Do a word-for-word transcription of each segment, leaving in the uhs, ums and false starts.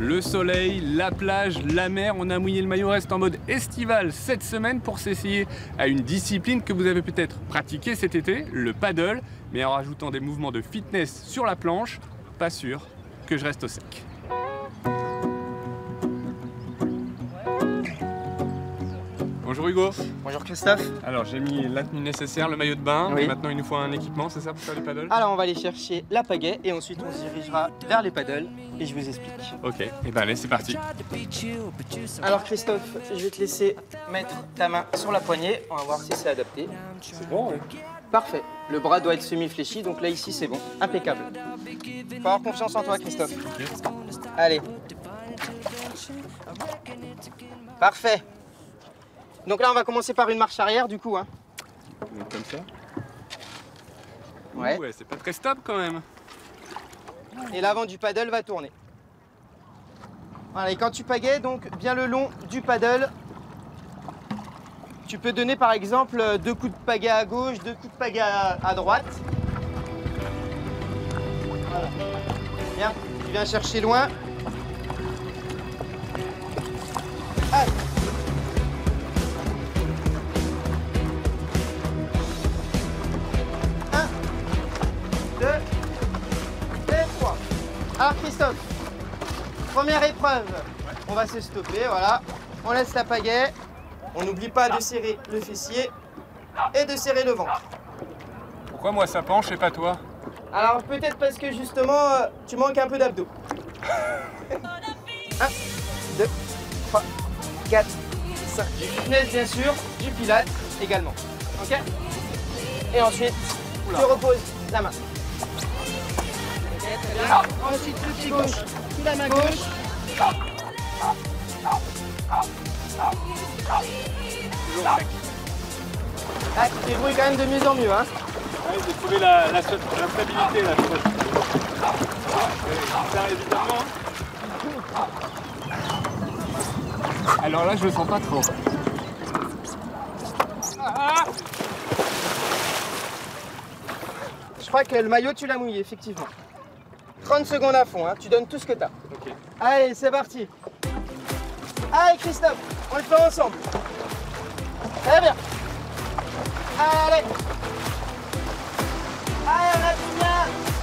Le soleil, la plage, la mer, on a mouillé le maillot, reste en mode estival cette semaine pour s'essayer à une discipline que vous avez peut-être pratiquée cet été, le paddle, mais en rajoutant des mouvements de fitness sur la planche, pas sûr que je reste au sec. Bonjour Hugo. Bonjour Christophe. Alors j'ai mis la tenue nécessaire, le maillot de bain, oui. Et maintenant il nous faut un équipement, c'est ça pour faire les paddles? Alors on va aller chercher la pagaie et ensuite on se dirigera vers les paddles et je vous explique. Ok, et eh ben allez c'est parti. Alors Christophe, je vais te laisser mettre ta main sur la poignée, on va voir si c'est adapté. C'est bon, oui. Parfait, le bras doit être semi-fléchi, donc là ici c'est bon, impeccable. Faut avoir confiance en toi Christophe. Okay. Allez. Parfait. Donc là, on va commencer par une marche arrière, du coup. Hein. Donc comme ça. Ouais. Ouais, c'est pas très stable quand même. Et l'avant du paddle va tourner. Voilà, et quand tu pagaies, donc bien le long du paddle, tu peux donner par exemple deux coups de pagaie à gauche, deux coups de pagaie à, à droite. Voilà. Bien, tu viens chercher loin. Ah. Alors Christophe, première épreuve, ouais. On va se stopper, voilà, on laisse la pagaie, on n'oublie pas de serrer le fessier et de serrer le ventre. Pourquoi moi ça penche et pas toi? Alors peut-être parce que justement euh, tu manques un peu d'abdos. un, deux, trois, quatre, cinq. Du fitness bien sûr, du pilates également, ok? Et ensuite, Oula. tu reposes la main. Bien. Ensuite, le pied gauche, sous la main gauche. Ah, tu débrouilles quand même de mieux en mieux, hein. Ouais, j'ai trouvé la, la, la stabilité, là, je crois. Ça arrive évidemment. Alors là, je le sens pas trop. Ah. Je crois que le maillot, tu l'as mouillé, effectivement. trente secondes à fond, hein. Tu donnes tout ce que tu as. Okay. Allez, c'est parti. Allez, Christophe, on le fait ensemble. Très bien. Allez. Allez, on a tout bien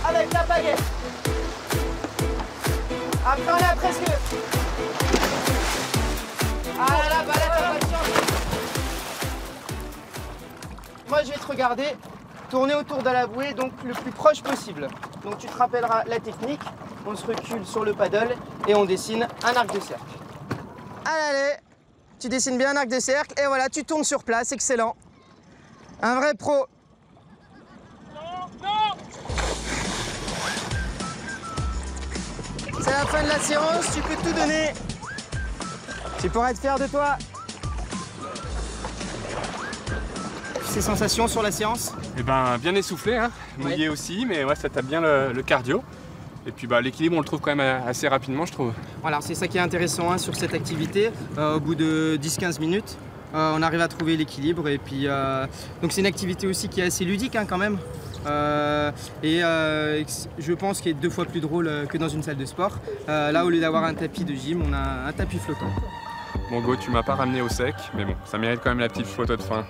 avec la pagaie. Après, on est à presque. Ah là là, balade, t'as pas de chance. Moi, je vais te regarder tourner autour de la bouée, donc le plus proche possible. Donc tu te rappelleras la technique, on se recule sur le paddle et on dessine un arc de cercle. Allez, allez, tu dessines bien un arc de cercle et voilà, tu tournes sur place, excellent. Un vrai pro. Non, non. C'est la fin de la séance, tu peux tout donner. Tu pourras être fier de toi. Ces sensations sur la séance? Eh ben, bien essoufflé, hein. Mouillé ouais. aussi, mais ouais, ça tape bien le, le cardio. Et puis bah, l'équilibre, on le trouve quand même assez rapidement, je trouve. Voilà, c'est ça qui est intéressant hein, sur cette activité. Euh, au bout de dix à quinze minutes, euh, on arrive à trouver l'équilibre. Et puis, euh, donc c'est une activité aussi qui est assez ludique hein, quand même. Euh, et euh, je pense qu'il est deux fois plus drôle que dans une salle de sport. Euh, là, au lieu d'avoir un tapis de gym, on a un tapis flottant. Bon Go, tu m'as pas ramené au sec, mais bon, ça mérite quand même la petite photo de fin.